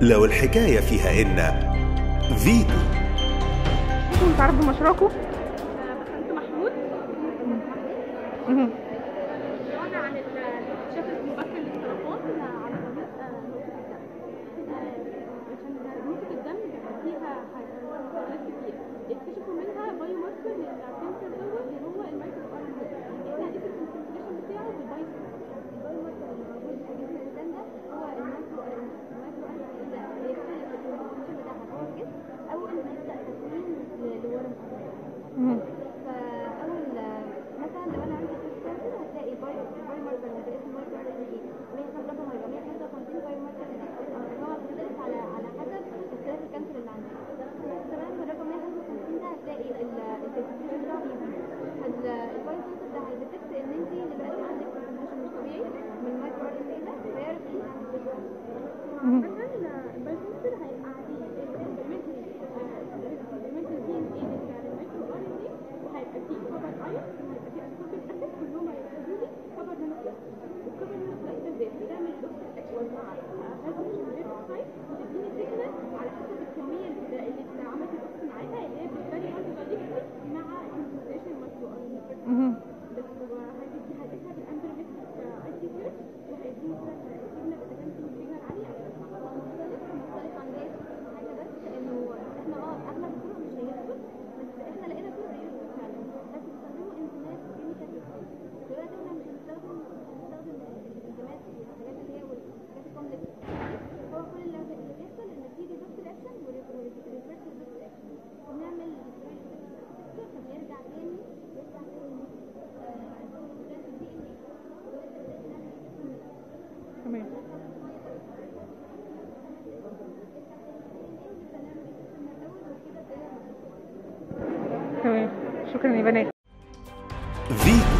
لو الحكاية فيها إن فيتو. انتوا بتعرفوا مشروعكم؟ بخنت محمود. وانا عن الاكتشاف المبكر للسرطان عن طريق نسبة الدم فيها حاجات كتير اكتشفوا منها بايو ماركر للكانسر دوت اللي هو المايكرو ار ان اي. احنا اسم الكونسنتريشن بتاعه بالبايو ماركر. البايو ماركر اللي موجود في جسم الانسان ده هو المايكرو ار ان اي. المايكرو ار ان اي ده بيختلف في الكونسنتريشن بتاعها جوه الجسم أول ما يبدأ تكوين لورم كانسر. فأول مثلا لو أنا عندي بريست كانسر هتلاقي بايو ماركر اللي بقيت الماركر ده إيه؟ 155 بايو ماركر هناك. هو بيختلف على حسب اختلاف الكانسر اللي عندي. كمان رقم 155 ده هتلاقي الكونسنتريشن بتاعه بيزيد. البايو ماركر ده هيديتكت إن أنت دلوقتي عندك كونسنتريشن مش طبيعي من المايكرو آر إن إيه ده فيعرف إيه الكونسنتريشن. تمام، شكرا يا بنات.